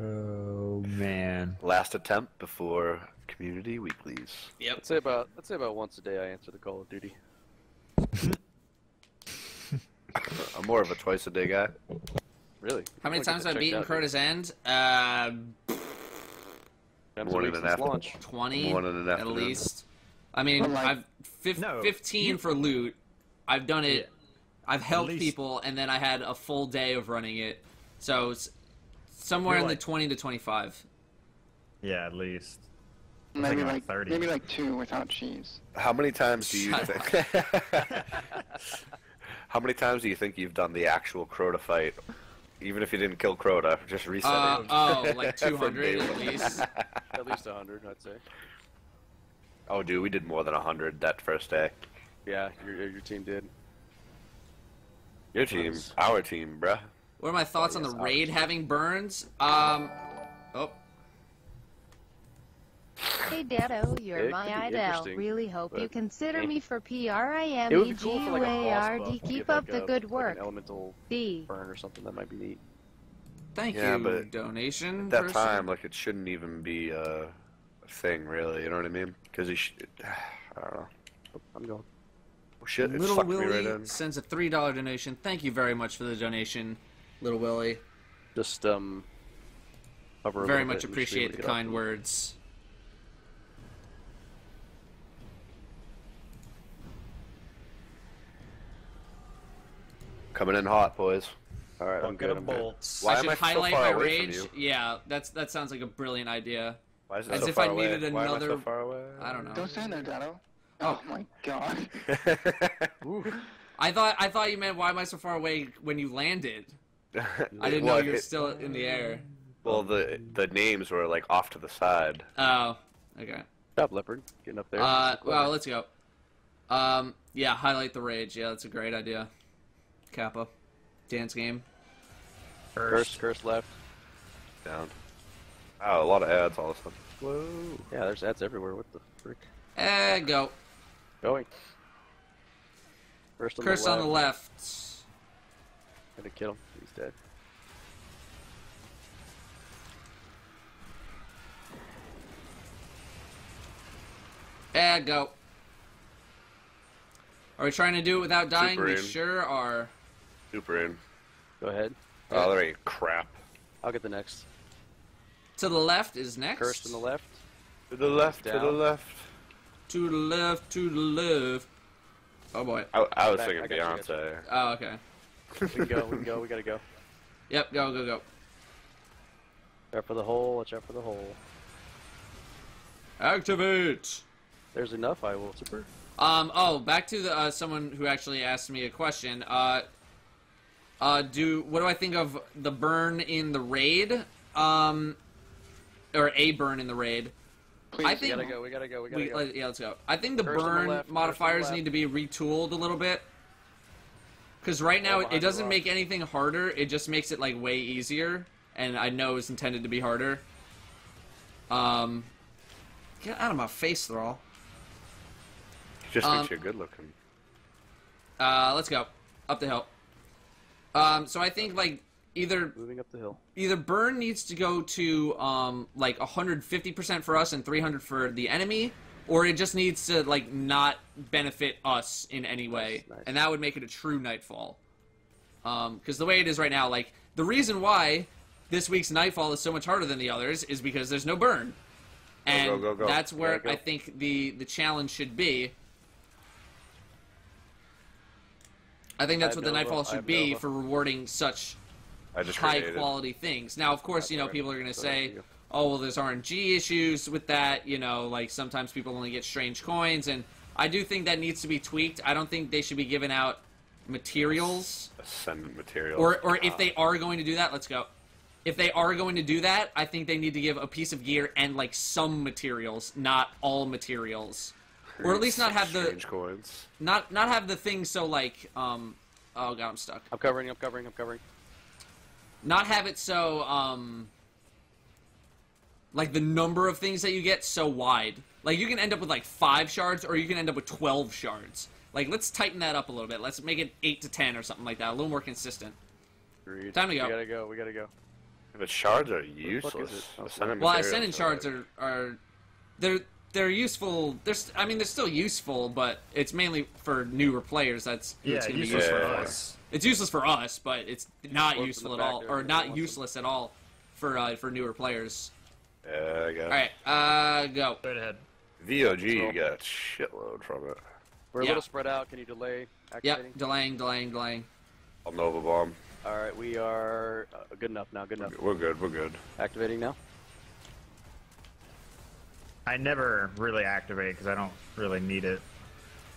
Oh man! Last attempt before community weeklies. Yep. I'd say about once a day I answer the Call of Duty. I'm more of a twice a day guy. Really? How many times have I beaten Crota's End? Morning and afternoon. 20 at least. I mean, I've 15 for loot. I've done it. I've helped people, and then I had a full day of running it. So it's somewhere in the 20 to 25. Yeah, at least. Maybe like 30. Maybe like 2 without cheese. How many times do you think? How many times do you think you've done the actual Crota fight? Even if you didn't kill Crota, just reset it. Oh, like 200 at least. At least 100, I'd say. Oh, dude, we did more than 100 that first day. Yeah, your team did. Your team, our team, bruh. What are my thoughts on the raid having burns? Hey Datto, you're my idol. Really hope you consider me for PRIMEGUARD. Keep up the good work. Elemental burn or something that might be neat. Thank you. Donation. At that time, like it shouldn't even be a thing, really. You know what I mean? Because he should. I don't know. I'm going. Oh, shit, Little Willie sends a $3 donation. Thank you very much for the donation, Little Willie. Just very much appreciate the kind words. Coming in hot, boys. All right, I'm good. Why am I highlight so far my away rage? From you? Yeah, that sounds like a brilliant idea. Why is it so far away? Why am I so far away? I don't know. Don't stand there, Datto. Oh my god. I thought you meant why am I so far away when you landed? I didn't know you were still in the air. Well, the names were like off to the side. Oh, okay. Stop, Leopard. Getting up there. Well, let's go. Yeah, highlight the rage. Yeah, that's a great idea. Kappa. Dance game. Curse left. Down. Oh, a lot of ads, all of a sudden. Whoa. Yeah, there's ads everywhere. What the frick? And go. Going. First on Curse the left. On the left. Gonna kill him. He's dead. And go. Are we trying to do it without dying? Super we in. Sure are. Super in. Go ahead. Oh, there ain't crap. I'll get the next. To the left is next. Curse on the left. To the left. To the left. To the left, to the left. Oh boy. I was thinking Beyonce. Oh, okay. we can go, we gotta go. Yep, go. Watch out for the hole, watch out for the hole. Activate! There's enough, I will super. Oh, back to the, someone who actually asked me a question. What do I think of the burn in the raid? Or a burn in the raid. Please, I think, we gotta go. Yeah, let's go. I think the burn modifiers need to be retooled a little bit. Because right now, it doesn't make anything harder. It just makes it, like, way easier. And I know it's intended to be harder. Get out of my face, Thrall. It just makes you good looking. Let's go. Up the hill. So I think, like... Moving up the hill. Either burn needs to go to like 150% for us and 300 for the enemy, or it just needs to like not benefit us in any way, and that would make it a true Nightfall. Because the way it is right now, like the reason why this week's Nightfall is so much harder than the others is because there's no burn, and go. That's where I think the challenge should be. I think that's what the Nightfall should be for rewarding such. High-quality things. Now, of course, you know, people are going to say, oh, well, there's RNG issues with that. You know, like, sometimes people only get strange coins. And I do think that needs to be tweaked. I don't think they should be giving out materials. Ascendant materials. Or if they are going to do that, let's go. If they are going to do that, I think they need to give a piece of gear and, like, some materials, not all materials. Or at least not have the... Strange coins. Not have the thing so, like, oh, God, I'm stuck. I'm covering. Not have it so, like, the number of things that you get so wide. Like, you can end up with, like, 5 shards, or you can end up with 12 shards. Like, let's tighten that up a little bit. Let's make it 8 to 10 or something like that. A little more consistent. Agreed. Time to go. We gotta go. But shards are useless. Well, Ascendant shards are useful. I mean they're still useful, but it's mainly for newer players. That's it's gonna be useful for us. It's useless for us, but it's not useful at all, or not useless at all for newer players. Yeah, I got it. Alright, go. Straight ahead. VOG, you got a shitload from it. We're a little spread out. Can you delay activating? Yep, delaying. I'll Nova Bomb. Alright, we are good enough now, We're good. Activating now? I never really activate because I don't really need it.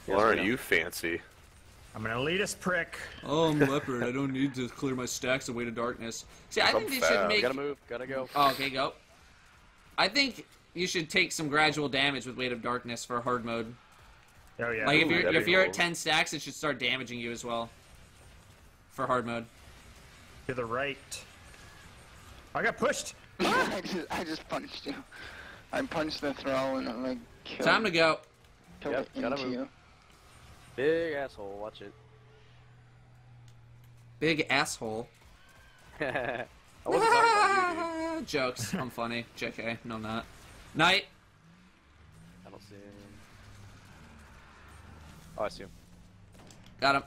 Well, aren't you fancy? I'm an elitist prick. Oh, I'm Leopard. I don't need to clear my stacks of Weight of Darkness. See, I think they should make... Gotta move, gotta go. Oh, okay, go. I think you should take some gradual damage with Weight of Darkness for hard mode. Oh, yeah. Like, if you're at 10 stacks, it should start damaging you as well. For hard mode. To the right. I got pushed! I just punched you. I punched the Thrall and I'm like... Time to go. Yep, gotta move. You. Big asshole, watch it. Big asshole? I wasn't talking about you, dude. Jokes, I'm funny. JK, no I'm not. Night! I don't see him. Oh, I see him. Got him.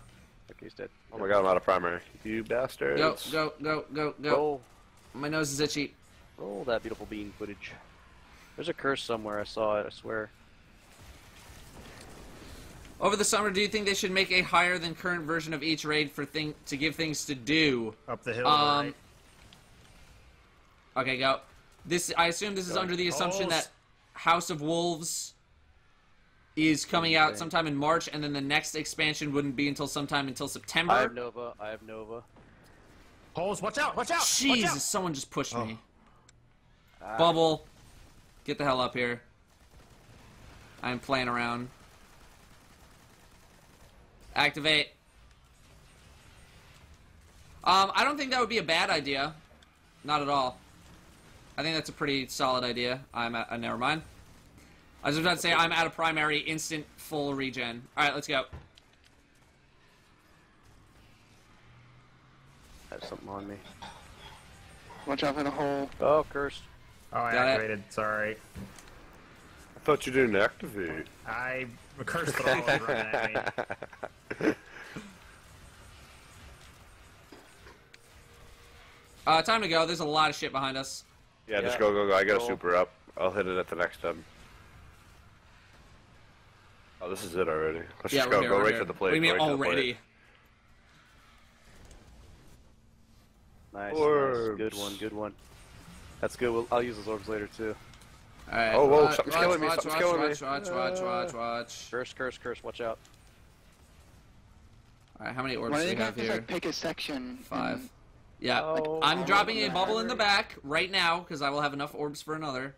Okay, he's dead. Oh my god, I'm out of primary. You bastards. Go. Roll. My nose is itchy. Roll that beautiful bean footage. There's a curse somewhere, I saw it, I swear. Over the summer, do you think they should make a higher than current version of each raid to give things to do? Up the hill. Right. Okay, go. I assume this is under the assumption that House of Wolves is coming out sometime in March, and then the next expansion wouldn't be until sometime until September. I have Nova. Holes, watch out! Jesus, someone just pushed me. Bubble, get the hell up here. I'm playing around. Activate. I don't think that would be a bad idea. Not at all. I think that's a pretty solid idea. Never mind. I was just about to say I'm out of primary, instant full regen. Alright, let's go. I have something on me. Watch out for the hole. Oh, cursed. Oh, I activated. Sorry. I thought you didn't activate. I cursed the hole over at me. Time to go. There's a lot of shit behind us. Yeah, just go. I got a super up. I'll hit it at the next time. Oh, this is it already. Let's just go. Go right to the plate. We mean already. Nice. Good one. That's good. I'll use those orbs later too. All right. Oh, whoa! Something's killing me. Something's killing me. Watch. Curse! Watch out. All right. How many orbs do we have here? Pick a section. 5. Yeah, I'm dropping a bubble in the back right now, because I will have enough orbs for another.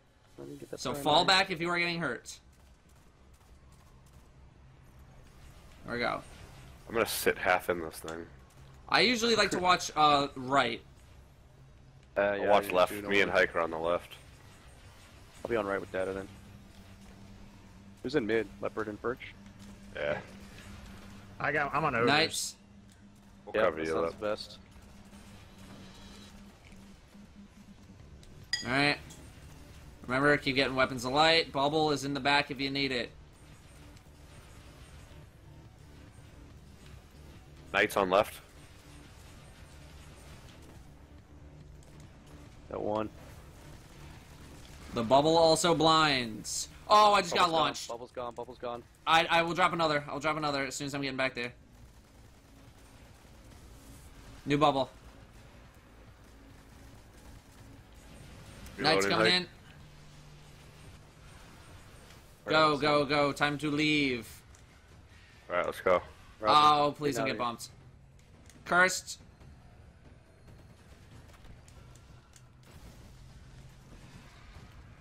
So fall back if you are getting hurt. There we go. I'm going to sit half in this thing. I usually like to watch right. I'll watch left. Me and Hiker on the left. I'll be on right with Datto then. Who's in mid? Leopard and Birch? Yeah. I'm on over. Nice. We'll cover you up. Best. Alright. Remember, keep getting weapons of light. Bubble is in the back if you need it. Knight's on left. That one. The bubble also blinds. Oh, I just got launched. Bubble's gone. I will drop another. I'll drop another as soon as I'm getting back there. New bubble. Knight's coming in. Go. Time to leave. Alright, let's go. Oh, please don't get bumped. Cursed.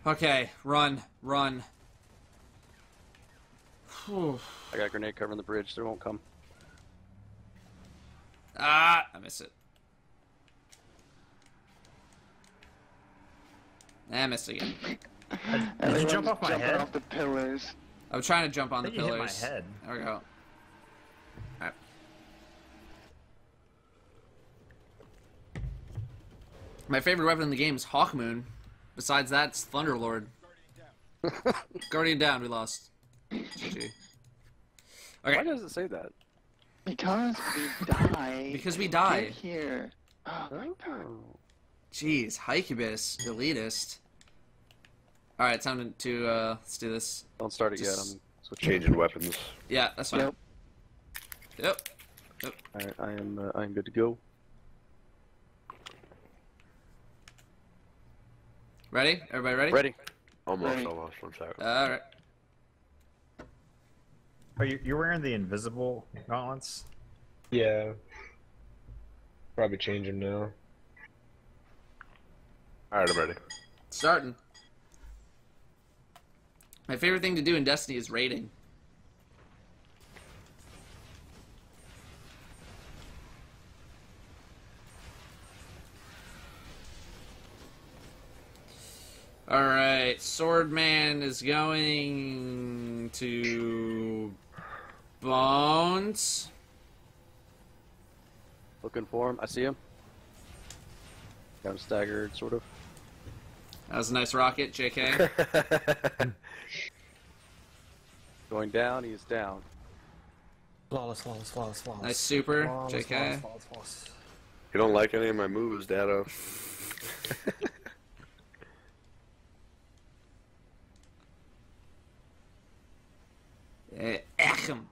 Okay, run. Whew. I got a grenade covering the bridge. They won't come. Ah, I miss it. I missed again. Did you jump off my head? Off the pillars. I'm trying to jump on the pillars. Hit my head. There we go. Alright. My favorite weapon in the game is Hawkmoon. Besides that, it's Thunderlord. Guardian down. Guardian down, we lost. GG. Okay. Why does it say that? Because we die. Because we die. Get here. Oh, my God. Jeez, Hycubus, elitist. All right, time to let's do this. Don't start it yet. I'm so changing weapons. Yeah, that's fine. Yep. Yep. All right, I am good to go. Ready? Everybody ready? Ready. Almost. I'm sorry. All right. Are you wearing the invisible gauntlets? Yeah. Probably change them now. Alright, I'm ready. Starting. My favorite thing to do in Destiny is raiding. Alright, Swordman is going to Bones. Looking for him. I see him. Got him staggered, sort of. That was a nice rocket, JK. Going down, he's down. Flawless. Nice super, flawless, JK. Flawless. You don't like any of my moves, Datto. Achem.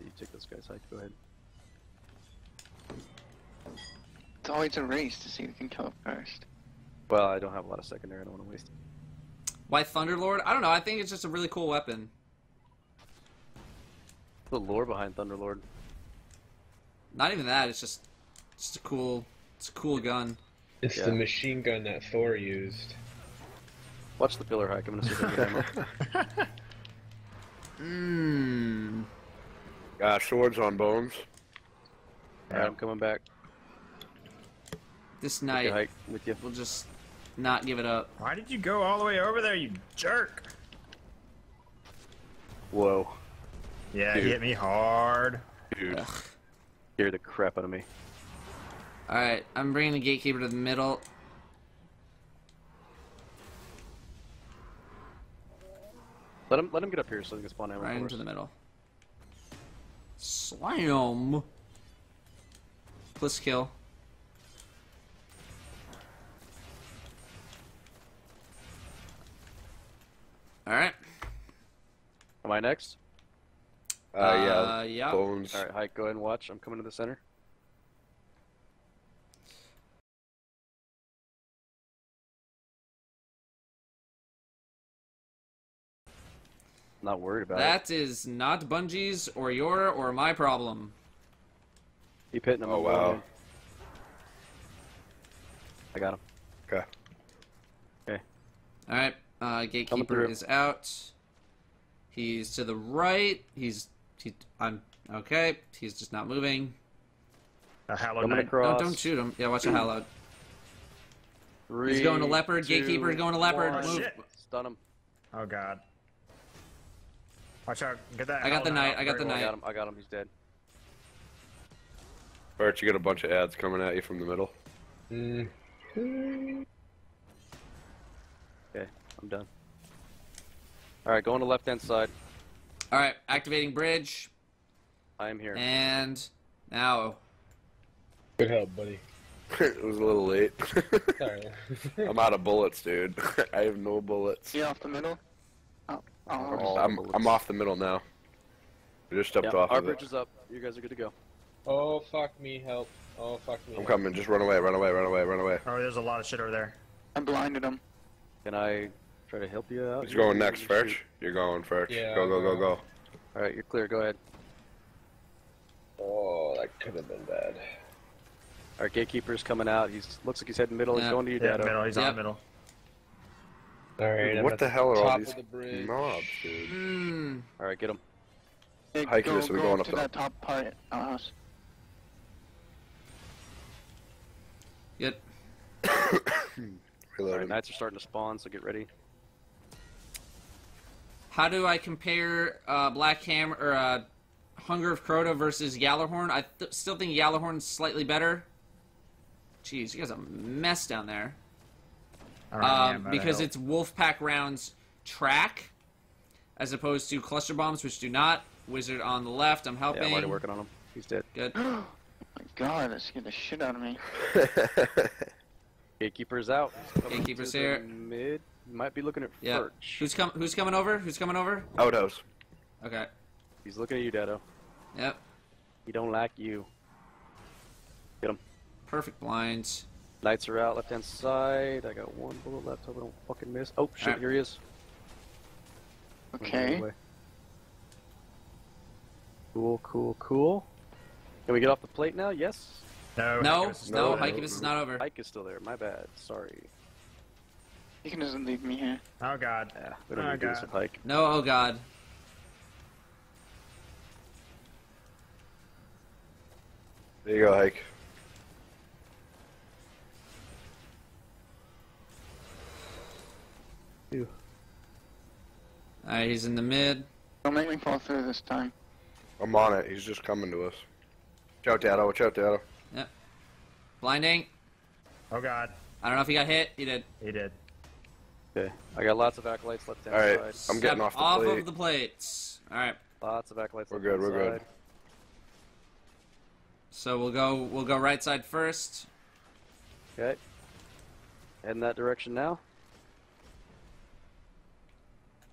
You take this guy's height, go ahead. It's always a race to see who can kill it first. Well, I don't have a lot of secondary, I don't want to waste it. Why Thunderlord? I don't know, I think it's just a really cool weapon. The lore behind Thunderlord. Not even that, it's just a cool gun. It's the machine gun that Thor used. Watch the pillar hike, I'm gonna see if I get ammo. Mmm. Got swords on Bones. Alright, I'm coming back. This night, we'll just not give it up. Why did you go all the way over there, you jerk? Whoa. Yeah, dude. Hit me hard. Dude. Ugh. Scared the crap out of me. Alright, I'm bringing the gatekeeper to the middle. Let him get up here so he can spawn ammo. Right into the middle. Slam! Plus kill. Alright. Am I next? Yeah. Bones. Alright, Hike, go ahead and watch. I'm coming to the center. Not worried about it. That is not Bungie's or your or my problem. Keep hitting him. Oh, wow. I got him. Okay. Alright. Gatekeeper is out. He's to the right. Okay. He's just not moving. A hallowed knight. No, don't shoot him. Yeah, watch a hallowed. He's going to leopard. Gatekeeper is going to leopard. Move. Shit. Stun him. Oh god. Watch out. Get that. I got the knight. I got him. He's dead. Bert, you got a bunch of ads coming at you from the middle. Okay. I'm done. Alright, going to left hand side. Alright, activating bridge. I am here. And now. Good help, buddy. It was a little late. Sorry. I'm out of bullets, dude. I have no bullets. You off the middle? Oh. I'm off the middle now. I just stepped off. Our bridge is up. You guys are good to go. Oh, fuck me, help. Oh, fuck me. I'm coming. Just run away. Oh, there's a lot of shit over there. I blinded him. Can I try to help you out? He's going next, Ferch. You're going, Ferch. Yeah, go. Alright, you're clear. Go ahead. Oh, that could have been bad. Alright, Gatekeeper's coming out. He's looks like he's heading middle. He's going to you, Datto. He's on the middle. Alright, what the hell are all these mobs, dude? Alright, get him. Hey, Hikers, we're going up to that top part. Yep. Alright, knights are starting to spawn, so get ready. How do I compare Black Hammer or Hunger of Crota versus Gjallarhorn? I still think Gjallarhorn's slightly better. Jeez, you guys are a mess down there. All right, man, because it's Wolfpack rounds track, as opposed to Cluster Bombs, which do not. Wizard on the left, I'm helping. Yeah, I'm already working on him. He's dead. Good. Oh my god, that scared the shit out of me. Gatekeeper's out. Gatekeeper's here. Mid. Might be looking at Furch. Who's coming over? Who's coming over? Odo's. Okay. He's looking at you, Datto. Yep. He don't like you. Get him. Perfect blinds. Lights are out, left-hand side. I got one bullet left, hope I don't fucking miss. Oh, shit, right. Here he is. Okay. Cool, cool, cool. Can we get off the plate now? Yes? No, no, no, Hycubus is not over. Hyke is still there, my bad, sorry. He doesn't leave me here. Oh god. Yeah, we don't need to do this with Hyke. No, oh god. There you go, Hyke. Alright, he's in the mid. Don't make me fall through this time. I'm on it, he's just coming to us. Watch out, Datto, watch out, Datto. Yep. Blinding. Oh god. I don't know if he got hit, he did. He did. Okay, I got lots of acolytes left down. Alright, I'm getting off the plate. Off of the plates. Alright. Lots of acolytes left. We're good, we're good. So we'll go right side first. Okay. Head in that direction now.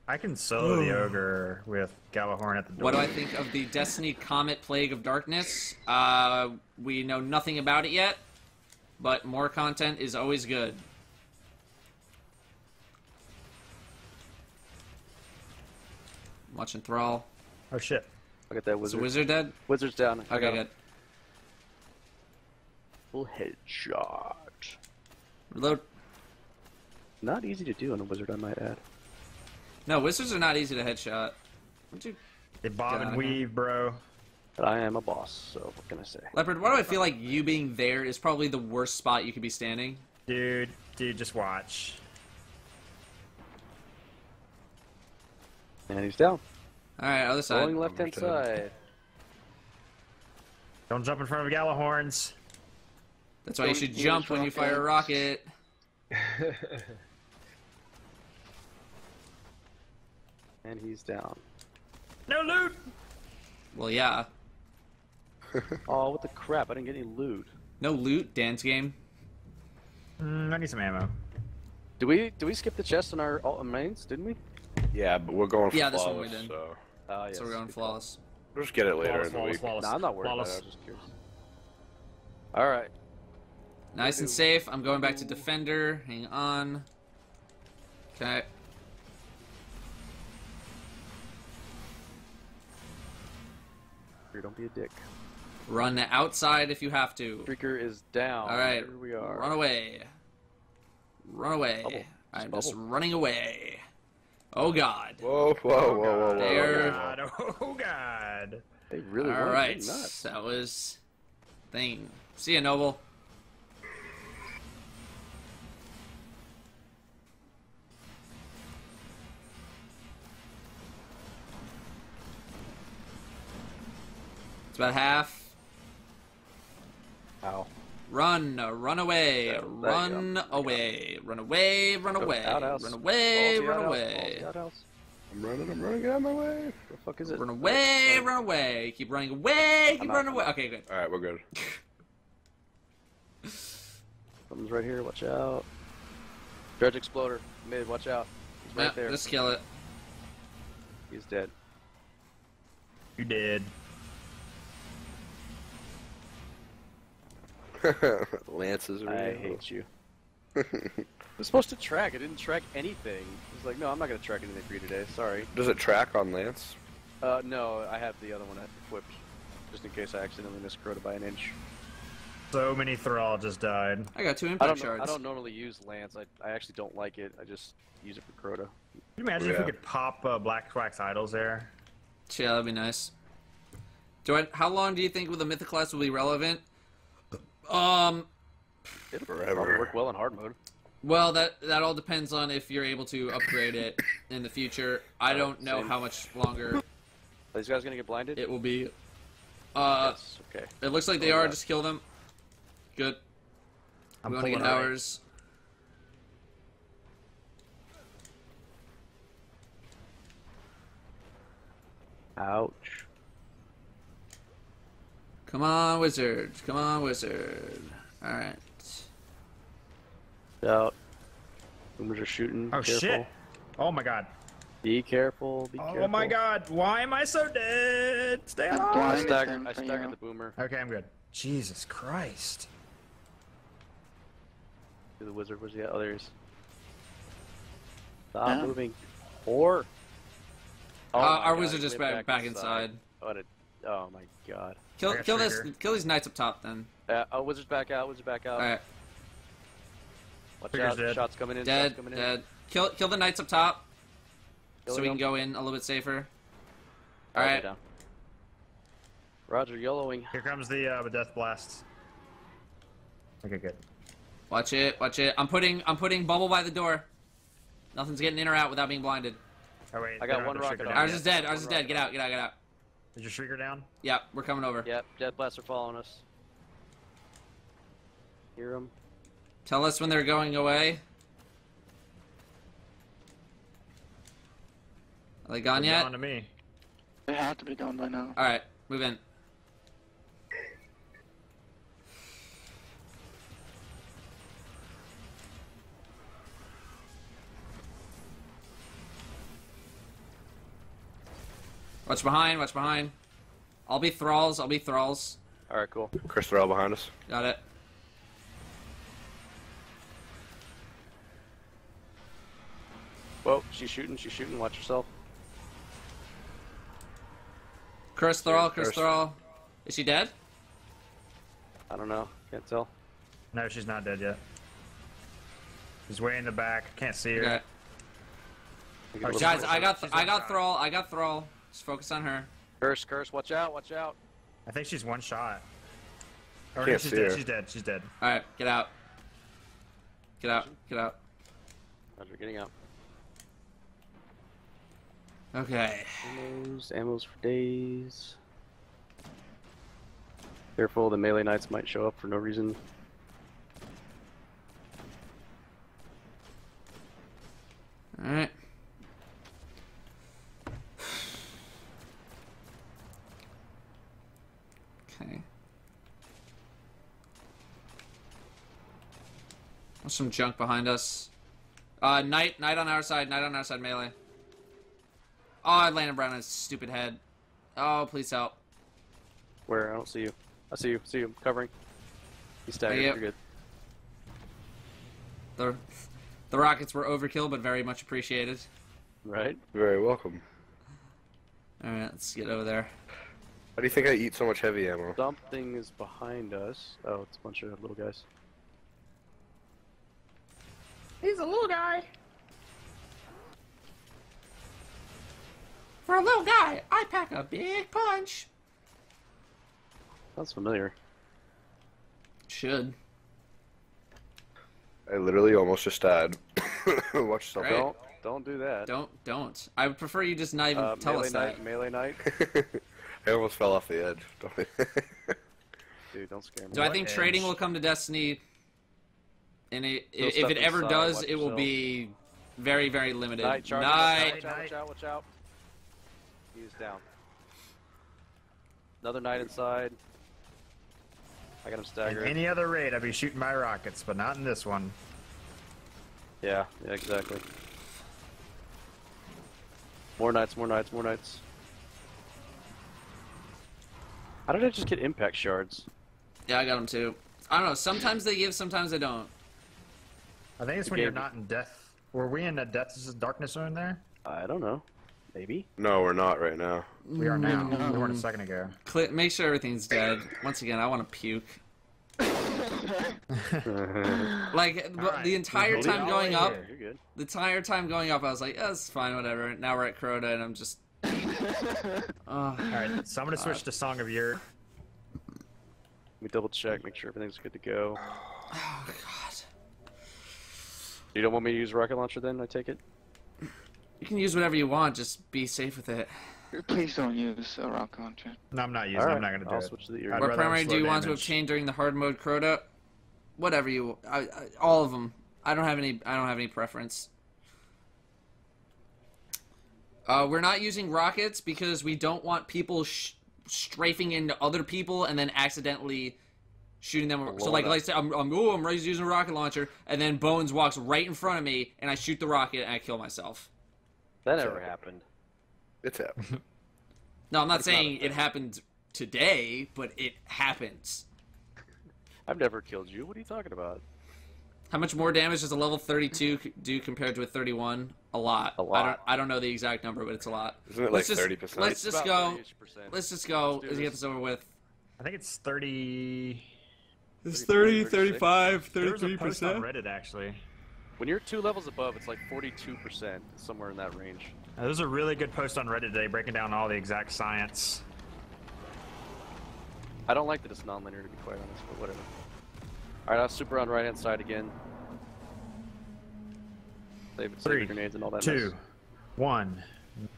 I can solo the Ogre with Gjallarhorn at the door. What do I think of the Destiny Comet Plague of Darkness? We know nothing about it yet, but more content is always good. I'm watching Thrall. Oh shit. Look at that Wizard. Is the Wizard dead? Wizard's down. Okay, good. Full headshot. Reload. Not easy to do on a Wizard, I might add. No, Wizards are not easy to headshot. They bob and weave, bro. But I am a boss, so what can I say? Leopard, why do I feel like you being there is probably the worst spot you could be standing? Dude, just watch. And he's down. Alright, other side. Rolling left-hand side. Don't jump in front of Gjallarhorns. That's why you should jump when you fire a rocket. And he's down. No loot! Well, yeah. Oh, what the crap? I didn't get any loot. No loot? Dan's game? I need some ammo. Did we skip the chest on our mains, didn't we? Yeah, but we're going flawless. Yeah, this one we did. So, yes, so we're going flawless. We'll just get it later in the week. Flawless. No, I'm not worried about it. I was just curious. Alright. Nice and safe. I'm going back to defender. Hang on. Okay. Don't be a dick. Run outside if you have to. Streaker is down. All right, here we are. Run away. Run away. Bubble. I'm just running away. Oh god. Whoa, whoa, whoa, whoa, whoa. Oh god. They really were. All right, that was thing. See ya, Noble. It's about half. Ow. Run away, run away, run away, run away, run away, run away. I'm running, get out of my way. The fuck is it? Run away, keep running away, keep running away. Okay, good. Alright, we're good. Something's right here, watch out. Dredge Exploder, mid, watch out. He's right there. Just kill it. He's dead. You're dead. Lance is real. I hate you. I was supposed to track. I didn't track anything. I was like, no, I'm not going to track anything for you today. Sorry. Does it track on Lance? No, I have the other one equipped. Just in case I accidentally miss Crota by an inch. So many Thrall just died. I got 2 impact shards. I don't normally use Lance. I actually don't like it. I just use it for Crota. Can you imagine if we could pop Black Quack's idols there? Yeah, that'd be nice. How long do you think the Mythoclast will be relevant? It'll probably work well in hard mode. Well, that all depends on if you're able to upgrade it in the future. I don't know how much longer. Are these guys gonna get blinded? It will be. Yes, okay. It looks like they are. Just kill them. Good. I'm going to get ours. Ouch. Come on, Wizard. Come on, Wizard. Alright. Out. Boomers are shooting. Oh, careful. Shit. Oh, my God. Be careful. Be careful. Oh, my God. Why am I so dead? Stay alive. I staggered the Boomer. Okay, I'm good. Jesus Christ. The Wizard. Where's the others? Stop moving. Or. Oh our Wizard just back inside. What a... Oh my God. Kill these knights up top then. Oh, Wizard's back out. Wizard's back out. All right. Watch out. Dead. Shots coming in. Dead. Shots coming in. Dead. Kill the knights up top. So we can go in a little bit safer. All right. Roger, yellowing. Here comes the death blasts. Okay, good. Watch it. Watch it. I'm putting bubble by the door. Nothing's getting in or out without being blinded. Oh, wait, I got one rocket. Ours is dead. Ours is dead. Get out. Get out. Get out. Is your shrieker down? Yep, we're coming over. Yep, death blasts are following us. Hear them. Tell us when they're going away. Are they gone yet? They're gone to me. They have to be gone by now. All right, move in. Watch behind, watch behind. I'll be Thralls, I'll be Thralls. Alright, cool. Chris Thrall behind us. Got it. Whoa, she's shooting, watch yourself. Chris Thrall, Chris Thrall. Is she dead? I don't know, can't tell. No, she's not dead yet. She's way in the back, can't see her. Okay. Oh, guys, I got Thrall, I got Thrall. Just focus on her. Curse, curse, watch out, watch out. I think she's one shot. Or no, she's dead, she's dead, she's dead. Alright, get out. Get out, get out. Roger, getting out. Okay. Ammo's for days. Careful, the melee knights might show up for no reason. Alright. There's some junk behind us. Knight on our side, knight on our side, melee. Oh, I landed Brown on his stupid head. Oh, please help. Where? I don't see you. I see you, I'm covering. He's staggered, you're good. The rockets were overkill, but very much appreciated. Right? Very welcome. Alright, let's get over there. Why do you think I eat so much heavy ammo? Something is behind us. Oh, it's a bunch of little guys. He's a little guy. For a little guy, I pack a big punch. Sounds familiar. Should. I literally almost just died. Watch yourself. Right. Don't do that. Don't. I would prefer you just not even tell us that. Melee knight. I almost fell off the edge. Dude, don't scare me. Do I think trading will come to Destiny? And if it ever does, it will be very, very limited. Night! Watch out, watch out, watch out. He's down. Another knight inside. I got him staggered. In any other raid, I'd be shooting my rockets, but not in this one. Yeah, yeah, exactly. More knights, more knights, more knights. How did I just get impact shards? Yeah, I got them too. I don't know, sometimes they give, sometimes they don't. I think it's when you're not in death. Were we in a death darkness zone there? I don't know. Maybe. No, we're not right now. We are now. We weren't a second ago. Make sure everything's dead. Once again, I want to puke. Like the entire time going up, the entire time going up, I was like, oh, "That's fine, whatever." Now we're at Crota, and I'm just. All right, so I'm gonna switch to Song of Ir Yût. Let me double check, make sure everything's good to go. Oh God. You don't want me to use rocket launcher then, I take it? You can use whatever you want, just be safe with it. Please don't use a rocket launcher. No, I'm not using it. I'm not going to do it. I'll switch to the ear. What primary do you want to obtain during the hard mode, Crota? whatever you, all of them. I don't have any preference. We're not using rockets because we don't want people strafing into other people and then accidentally shooting them. Well, so like say I'm ready to use a rocket launcher, and then Bones walks right in front of me, and I shoot the rocket and I kill myself. That never happened. It's happened. No, I'm not saying it happened today, but it happens. I've never killed you. What are you talking about? How much more damage does a level 32 do compared to a 31? A lot. A lot. I don't know the exact number, but it's a lot. Isn't it like 30%? Let's just go. Let's just go. Let's get this over with. I think it's 30. It's 30, 35, 33%. There's a post on Reddit actually. When you're 2 levels above, it's like 42%, somewhere in that range. Now, there's a really good post on Reddit today breaking down all the exact science. I don't like that it's non-linear, to be quite honest, but whatever. All right, I was super on right-hand side again. Save grenades and all that. 2, 1,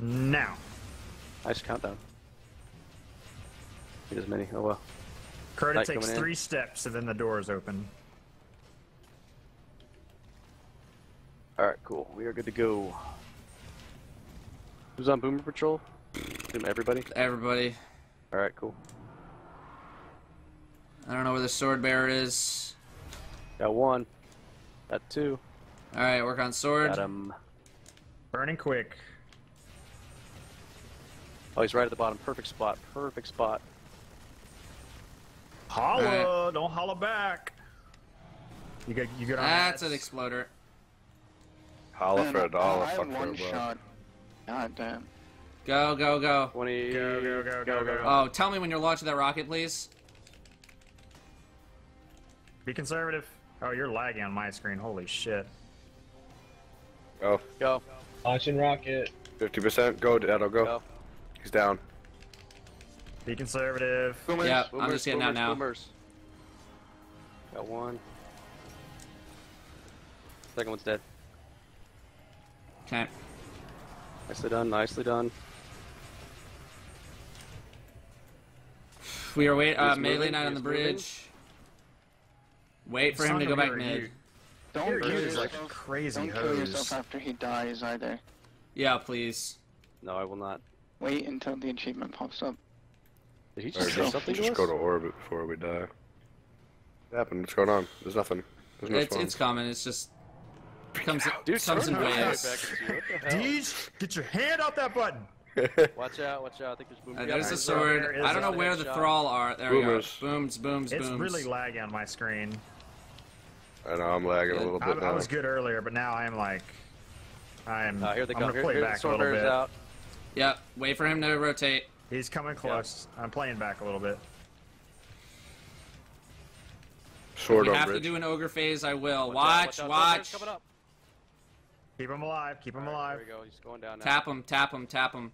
now. Nice countdown. Get as many. Oh well. Crota takes 3 steps and then the door is open. All right, cool. We are good to go. Who's on Boomer Patrol? Everybody. Everybody. All right, cool. I don't know where the sword bearer is. Got 1. Got 2. All right, work on sword. Got him. Burning quick. Oh, he's right at the bottom. Perfect spot. Perfect spot. Holla! Right. Don't holla back. You get on. That's an exploder. Holla for a dollar. Fuck for a shot. God damn. Go go go. 20. Go go go go go. Oh, tell me when you're launching that rocket, please. Be conservative. Oh, you're lagging on my screen. Holy shit. Go. Go. Launching rocket. 50%. Go, Datto. Go. Go. He's down. Be conservative. Boomers. Yeah, boomers, I'm just getting out now. Boomers. Got 1. Second one's dead. Okay. Nicely done. Nicely done. We are waiting. Melee Knight on the bridge. Wait for him to go back mid. Don't use like crazy. Don't kill yourself after he dies either. Yeah, please. No, I will not. Wait until the achievement pops up. Did he just say something? Just go to orbit before we die. What happened? What's going on? There's nothing. There's no spawn. It's common. It's just comes in waves. Deej, get your hand off that button. Watch out! Watch out! I think there's boomers. There's a sword. There I don't know where the Thrall are. There boomers. We go. Booms, booms, booms. It's really lagging on my screen. I know I'm lagging a little bit. I was good earlier, but now I'm like, here they come. I'm gonna play back a little bit. Out. Yep. Wait for him to rotate. He's coming close. Yep. I'm playing back a little bit. Sword on bridge. If you have to do an ogre phase, I will. Watch, watch. Keep him alive. Keep him alive. There we go. He's going down now. Tap him. Tap him. Tap him.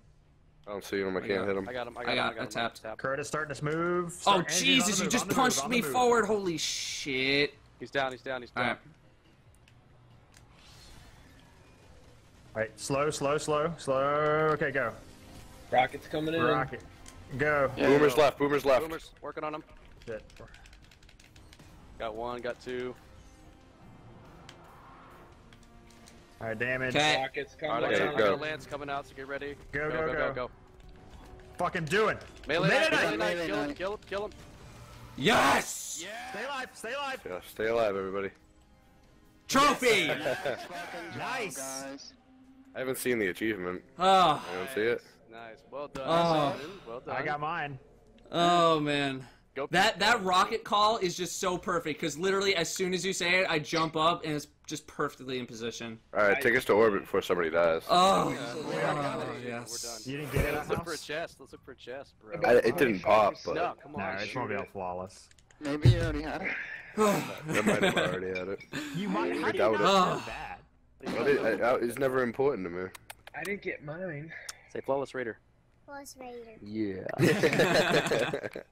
I don't see him. I can't hit him. I got him. I got him. I tapped. Curtis starting to move. Oh, Jesus. You just punched me forward. Holy shit. He's down. He's down. He's down. All right. All right. Slow, slow, slow, slow. Okay, go. Rocket's coming in. Rocket. Go. Yeah. Boomer's left. Boomer's left. Boomer's working on him. Shit. Got 1. Got 2. All right, damage. Rocket's coming. All right, go. Lance coming out, so get ready. Go, go, go, go, go, go. Fucking do it. Melee Knight. Melee Knight. Kill him, kill him, kill him. Yes! Yeah. Stay alive, stay alive. Yeah, stay alive, everybody. Trophy! Yes. Nice. Guys. I haven't seen the achievement. Oh. I don't see it. Nice. Well done. Oh. Well done. I got mine. Oh, man. Go that rocket call is just so perfect, because literally as soon as you say it, I jump up, and it's just perfectly in position. All right, take us to orbit before somebody dies. Oh, yeah. Oh yes. We're done. You didn't get it. Let's look for a chest. Let's look for a chest, bro. It didn't pop, but no, come on. Nah, it's gonna be all flawless. Maybe you already had it. I might have already had it. You might have doubt it. It's never important to me. I didn't get mine. Say Flawless Raider. Flawless Raider. Yeah.